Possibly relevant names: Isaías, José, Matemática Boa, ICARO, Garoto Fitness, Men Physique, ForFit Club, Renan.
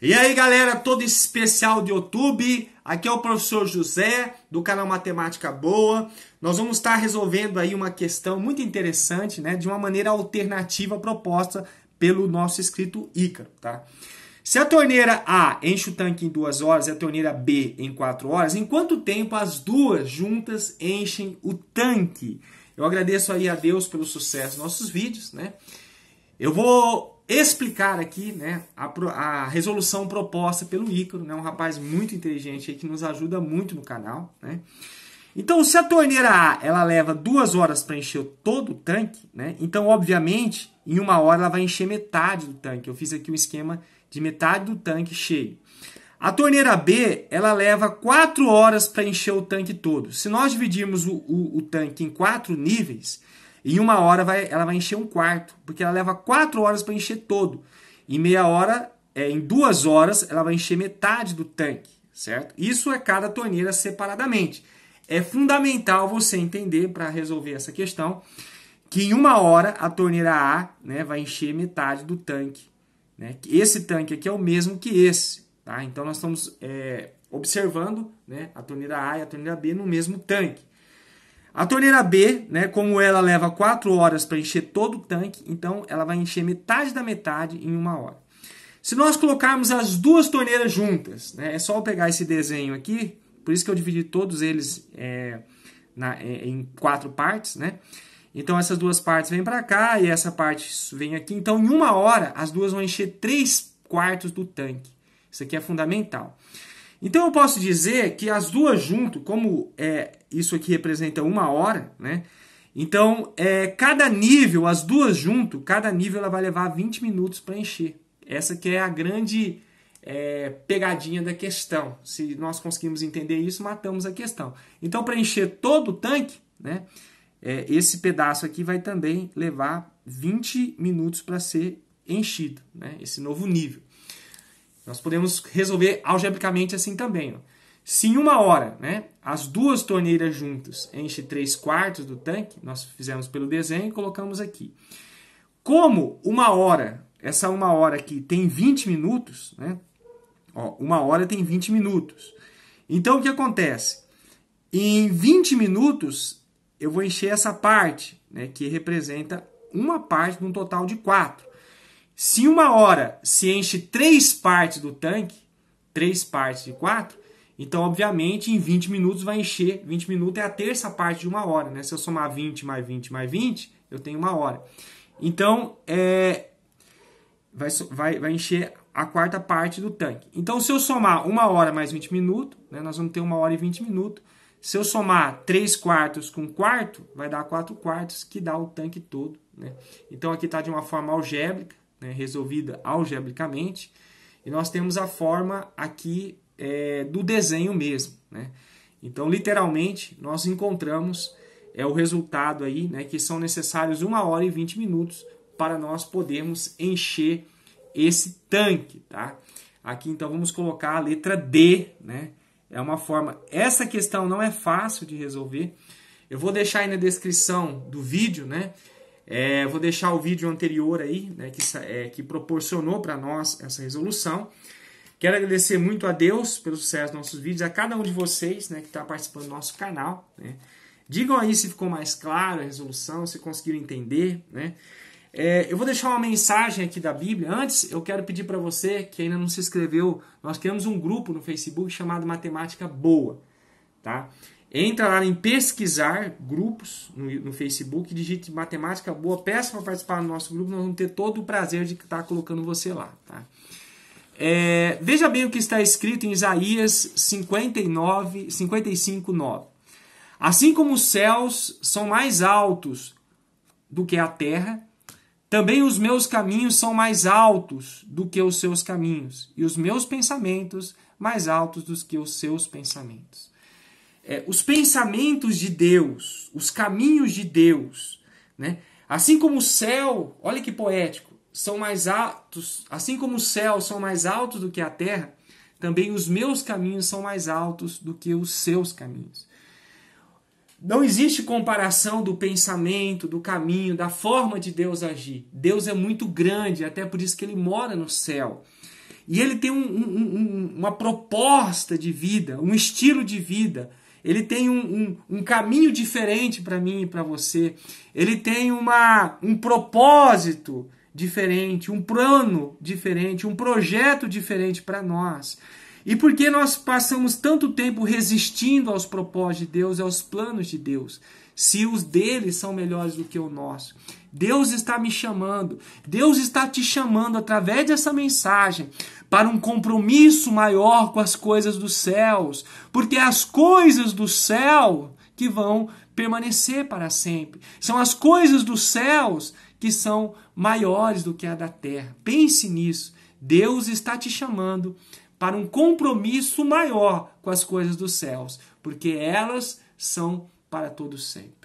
E aí galera, todo especial de YouTube, aqui é o professor José, do canal Matemática Boa. Nós vamos estar resolvendo aí uma questão muito interessante, né, de uma maneira alternativa proposta pelo nosso inscrito Ícaro, tá? Se a torneira A enche o tanque em 2 horas e a torneira B em 4 horas, em quanto tempo as duas juntas enchem o tanque? Eu agradeço aí a Deus pelo sucesso dos nossos vídeos, né? Eu vou explicar aqui, né, a resolução proposta pelo Ícaro, né, um rapaz muito inteligente aí que nos ajuda muito no canal, né? Então, se a torneira A ela leva 2 horas para encher todo o tanque, né, então, obviamente, em 1 hora ela vai encher metade do tanque. Eu fiz aqui um esquema de metade do tanque cheio. A torneira B ela leva 4 horas para encher o tanque todo. Se nós dividirmos o tanque em 4 níveis... Em 1 hora ela vai encher 1/4, porque ela leva 4 horas para encher todo. Em meia hora, em 2 horas, ela vai encher metade do tanque, certo? Isso é cada torneira separadamente. É fundamental você entender para resolver essa questão que em 1 hora a torneira A, né, vai encher metade do tanque, né? Esse tanque aqui é o mesmo que esse, tá? Então nós estamos observando, né, a torneira A e a torneira B no mesmo tanque. A torneira B, né, como ela leva 4 horas para encher todo o tanque, então ela vai encher metade da metade em 1 hora. Se nós colocarmos as duas torneiras juntas, né, é só eu pegar esse desenho aqui, por isso que eu dividi todos eles em 4 partes, né? Então essas duas partes vêm para cá e essa parte vem aqui. Então em 1 hora as duas vão encher 3/4 do tanque. Isso aqui é fundamental. Então eu posso dizer que as duas junto, como isso aqui representa 1 hora, né? Então cada nível, as duas junto, cada nível ela vai levar 20 minutos para encher. Essa que é a grande pegadinha da questão. Se nós conseguimos entender isso, matamos a questão. Então para encher todo o tanque, né? Esse pedaço aqui vai também levar 20 minutos para ser enchido, né? Esse novo nível. Nós podemos resolver algebricamente assim também. Ó. Se em 1 hora, né, as duas torneiras juntas enchem 3/4 do tanque, nós fizemos pelo desenho e colocamos aqui. Como 1 hora, essa 1 hora aqui tem 20 minutos, né? Ó, 1 hora tem 20 minutos. Então o que acontece? Em 20 minutos eu vou encher essa parte, né, que representa uma parte de um total de 4. Se em 1 hora se enche 3 partes do tanque, 3 partes de 4, então, obviamente, em 20 minutos vai encher. 20 minutos é a terça parte de 1 hora, né? Se eu somar 20 mais 20 mais 20, eu tenho 1 hora. Então, vai encher a 4ª parte do tanque. Então, se eu somar 1 hora mais 20 minutos, né, nós vamos ter 1 hora e 20 minutos. Se eu somar 3/4 com 1/4, vai dar 4/4, que dá o tanque todo, né? Então, aqui está de uma forma algébrica, né, resolvida algebricamente, e nós temos a forma aqui do desenho mesmo, né? Então, literalmente, nós encontramos o resultado aí, né, que são necessários 1 hora e 20 minutos para nós podermos encher esse tanque, tá? Aqui, então, vamos colocar a letra D, né? É uma forma... Essa questão não é fácil de resolver. Eu vou deixar aí na descrição do vídeo, né? Vou deixar o vídeo anterior aí, né, que proporcionou para nós essa resolução. Quero agradecer muito a Deus pelo sucesso dos nossos vídeos, a cada um de vocês, né, que está participando do nosso canal, né. Digam aí se ficou mais claro a resolução, se conseguiram entender, né. Eu vou deixar uma mensagem aqui da Bíblia. Antes, eu quero pedir para você que ainda não se inscreveu, nós criamos um grupo no Facebook chamado Matemática Boa, tá? Entra lá em pesquisar grupos no Facebook, digite Matemática Boa, peça para participar do nosso grupo, nós vamos ter todo o prazer de estar colocando você lá, tá? Veja bem o que está escrito em Isaías 55:9. Assim como os céus são mais altos do que a terra, também os meus caminhos são mais altos do que os seus caminhos, e os meus pensamentos mais altos do que os seus pensamentos. Os pensamentos de Deus, os caminhos de Deus, né? Assim como o céu, olha que poético, são mais altos, assim como os céus são mais altos do que a terra, também os meus caminhos são mais altos do que os seus caminhos. Não existe comparação do pensamento, do caminho, da forma de Deus agir. Deus é muito grande, até por isso que ele mora no céu. E ele tem uma proposta de vida, um estilo de vida. Ele tem um caminho diferente para mim e para você. Ele tem um propósito diferente, um plano diferente, um projeto diferente para nós. E por que nós passamos tanto tempo resistindo aos propósitos de Deus, aos planos de Deus, se os deles são melhores do que o nosso? Deus está me chamando, Deus está te chamando através dessa mensagem para um compromisso maior com as coisas dos céus, porque as coisas do céu que vão permanecer para sempre, são as coisas dos céus que são maiores do que a da terra. Pense nisso, Deus está te chamando para um compromisso maior com as coisas dos céus, porque elas são para todos sempre.